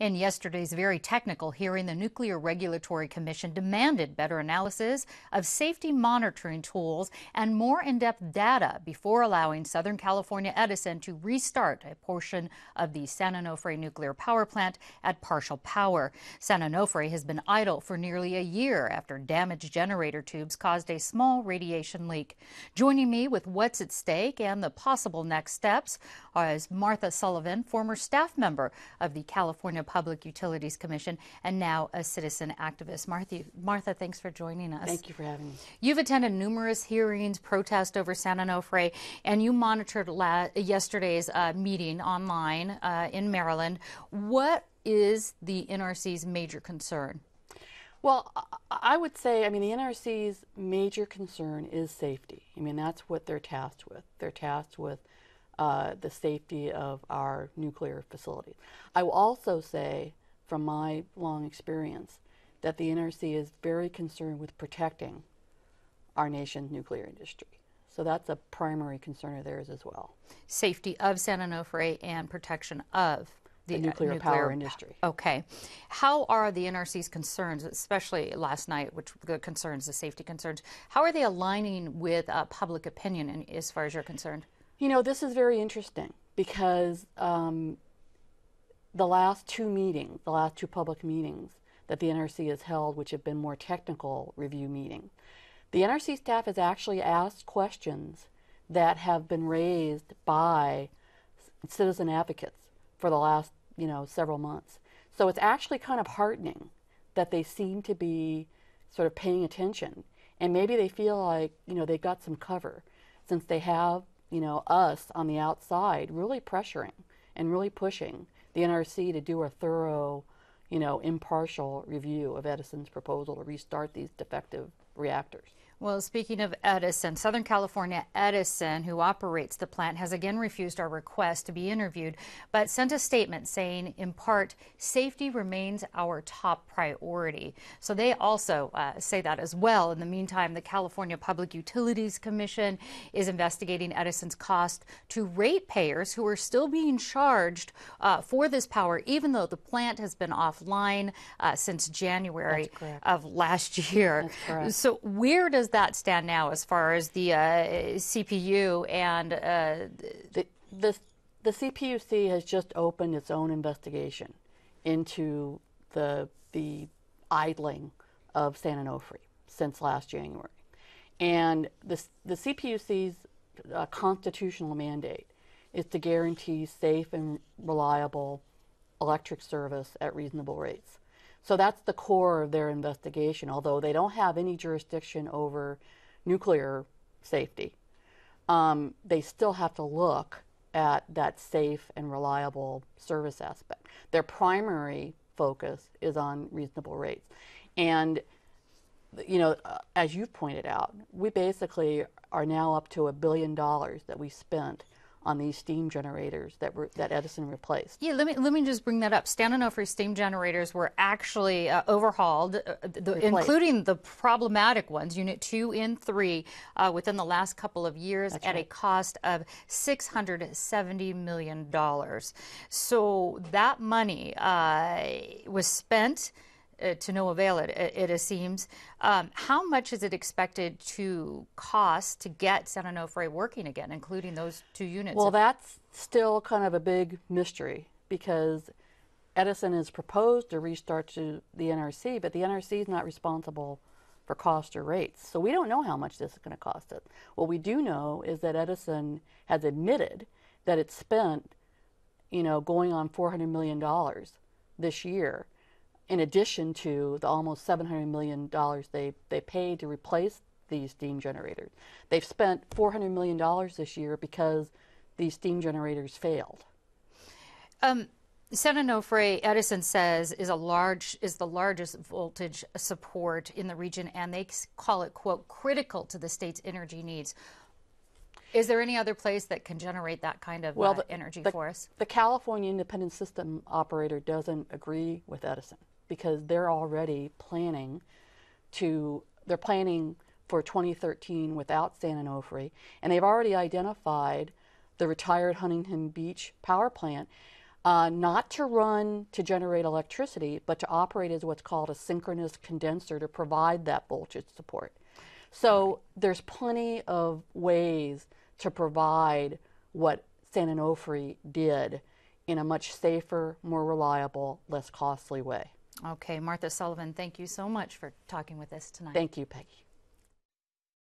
In yesterday's very technical hearing, the Nuclear Regulatory Commission demanded better analysis of safety monitoring tools and more in-depth data before allowing Southern California Edison to restart a portion of the San Onofre nuclear power plant at partial power. San Onofre has been idle for nearly a year after damaged generator tubes caused a small radiation leak. Joining me with what's at stake and the possible next steps is Martha Sullivan, former staff member of the California Public Utilities Commission and now a citizen activist. Martha, thanks for joining us. Thank you for having me. You've attended numerous hearings, protests over San Onofre, and you monitored yesterday's meeting online in Maryland. What is the NRC's major concern? Well, I would say, the NRC's major concern is safety. That's what they're tasked with. They're tasked with the safety of our nuclear facilities. I will also say, from my long experience, that the NRC is very concerned with protecting our nation's nuclear industry. So that's a primary concern of theirs as well. Safety of San Onofre and protection of the nuclear power industry. Okay. How are the NRC's concerns, especially last night, which the safety concerns, how are they aligning with public opinion as far as you're concerned? This is very interesting because the last two public meetings that the NRC has held, which have been more technical review meetings, the NRC staff has actually asked questions that have been raised by citizen advocates for the last, several months. So it's actually kind of heartening that they seem to be sort of paying attention, and maybe they feel like, they've got some cover since they have, us on the outside really pressuring and really pushing the NRC to do a thorough, impartial review of Edison's proposal to restart these defective reactors. Well, speaking of Edison, Southern California Edison, who operates the plant, has again refused our request to be interviewed, but sent a statement saying, in part, safety remains our top priority. So they also say that as well. In the meantime, the California Public Utilities Commission is investigating Edison's cost to ratepayers who are still being charged for this power, even though the plant has been offline since January of last year. That's correct. So where does that stand now as far as the CPU and the CPUC has just opened its own investigation into the idling of San Onofre since last January, and the CPUC's constitutional mandate is to guarantee safe and reliable electric service at reasonable rates. So that's the core of their investigation, although they don't have any jurisdiction over nuclear safety. They still have to look at that safe and reliable service aspect. Their primary focus is on reasonable rates. And, as you pointed out, we basically are now up to $1 billion that we spent on these steam generators that Edison replaced. Yeah, let me just bring that up. San Onofre steam generators were actually overhauled, including the problematic ones, Unit 2 and 3, within the last couple of years. That's at a cost of $670 million. So that money was spent to no avail, it seems. How much is it expected to cost to get San Onofre working again, including those two units? Well, that's still kind of a big mystery because Edison has proposed a restart to the NRC, but the NRC is not responsible for cost or rates. So we don't know how much this is going to cost us. What we do know is that Edison has admitted that it spent, going on $400 million this year, in addition to the almost $700 million they paid to replace these steam generators. They've spent $400 million this year because these steam generators failed. San Onofre, Edison says, is the largest voltage support in the region, and they call it, quote, critical to the state's energy needs. Is there any other place that can generate that kind of energy for us? The California Independent System Operator doesn't agree with Edison, because they're already planning for 2013 without San Onofre, and they've already identified the retired Huntington Beach power plant not to run to generate electricity, but to operate as what's called a synchronous condenser to provide that voltage support. So there's plenty of ways to provide what San Onofre did in a much safer, more reliable, less costly way. Okay, Martha Sullivan, thank you so much for talking with us tonight. Thank you, Peggy.